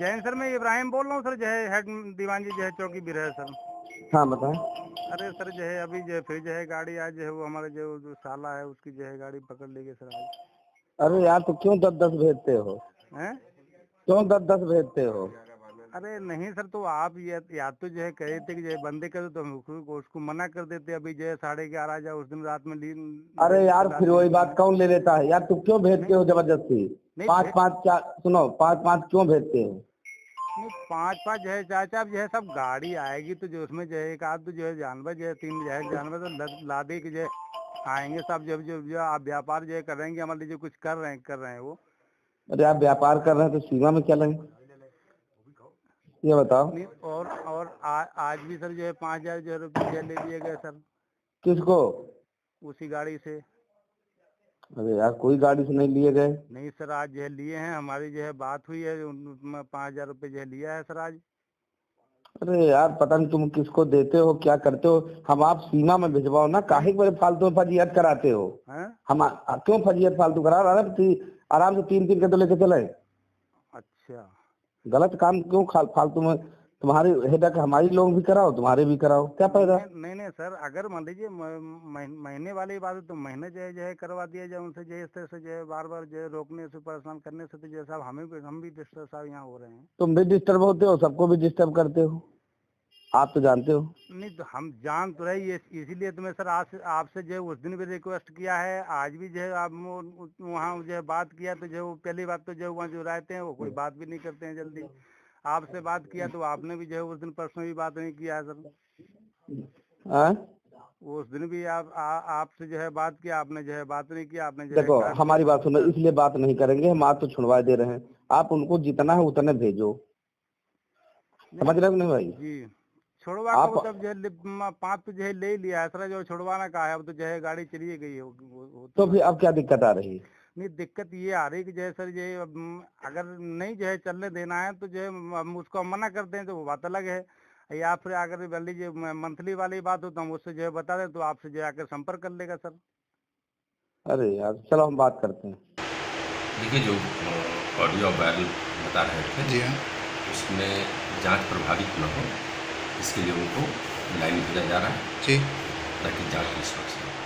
Jain sir, मैं इब्राहिम बोल रहा हूँ सर, जो है हेड दीवान जी जो है चौकी भी रहे सर। हाँ बताएं। अरे सर जो है अभी जो है फिर जो है गाड़ी आज जो है वो हमारे जो साला है उसकी जो है गाड़ी पकड़ लेगी सर आज। अरे यार तो क्यों 10-10 भेजते हो? हैं? क्यों 10-10 भेजते हो? अरे नहीं सर, तो आप या तो जो है कहे थे कि जो है बंदे कर दो, तो उसको मना कर देते। अभी जो है 11:30 या उस दिन रात में लीन। अरे यार फिर वही बात कौन ले लेता है यार, तुम क्यों भेजते हो जबरदस्ती? 5-5 क्यों भेजते हो? 5-5 जो है चाचा, अब जो है सब गाड़ी आएगी तो जो उसमें जो है एक आध तो जो है जानवर जो है 3 जो है जानवर तो लादे के जो आएंगे सब। जब जो आप व्यापार जो है करेंगे, हमारे जो कुछ कर रहे हैं वो। अरे आप व्यापार कर रहे हैं तो सीमा में क्या लेंगे ये बताओ। और आज भी सर जो है 5000 जो रुपये ले लिए गए सर। किसको? उसी गाड़ी से। अरे यार कोई गाड़ी से नहीं लिए गए। नहीं सर आज जो है लिए हैं, हमारी जो है बात हुई है, 5000 रुपये जो है लिया है सर आज। अरे यार पता नहीं तुम किसको देते हो, क्या करते हो। हम आप सीमा में भिजवाओ ना, काहे बड़े फालतू फजीयत कराते हो। हम क्यों फजीयत फालतू करा रहे, आराम से 3-3 के तो लेके चले। अच्छा गलत काम क्यों फालतू में, तुम्हारे हेडक हमारी लोग भी कराओ, तुम्हारे भी कराओ, क्या फायदा। नहीं सर, अगर मान लीजिए महीने वाली बात है तो महीने जो है करवा दिया जाए उनसे। जो इस तरह से जो है बार बार जो है रोकने से, परेशान करने से तो जो साहब हम भी डिस्टर्ब साहब यहाँ हो रहे हैं। तुम भी डिस्टर्ब होते हो, सबको भी डिस्टर्ब करते हो, आप तो जानते हो। नहीं तो हम जान तो रहे, इसीलिए तो मैं सर आपसे जो है उस दिन भी रिक्वेस्ट किया है, आज भी जो है आप वहाँ जो है बात किया तो जो पहली बात तो जो वहाँ जो रहते हैं वो कोई बात भी नहीं करते हैं जल्दी। आपसे बात किया तो आपने भी जो है उस दिन पर्सनली बात नहीं किया है सर। उस दिन भी आपसे जो है बात किया, आपने जो है बात नहीं किया। आपने देखो हमारी बात सुनो, इसलिए बात नहीं करेंगे हम, आप तो छुड़वा दे रहे हैं। आप उनको जितना है उतना भेजो, समझ रहे हो नहीं भाई जी। छोड़वा को तब जो 5 तो जो है ले लिया है सर, जो छोड़वाना का है, अब तो जो है गाड़ी चली गई हो तो फिर अब क्या दिक्कत आ रही है? नहीं दिक्कत ये आ रही कि जो है सर ये अगर नहीं जो है चलने देना है तो जो है हम उसको मना करते हैं तो वो बात अलग है, या फिर अगर मान लीजिए मंथली वाली बात हो तो हम उससे जो है बता दें तो आपसे जो है आकर संपर्क कर लेगा सर। अरे यार चलो हम बात करते हैं। देखिए जो ऑडियो वायरल बता रहे थे जी, उसमें जाँच प्रभावित न हो इसके लिए उनको लाइन भेजा जा रहा है ताकि जांच हो सके।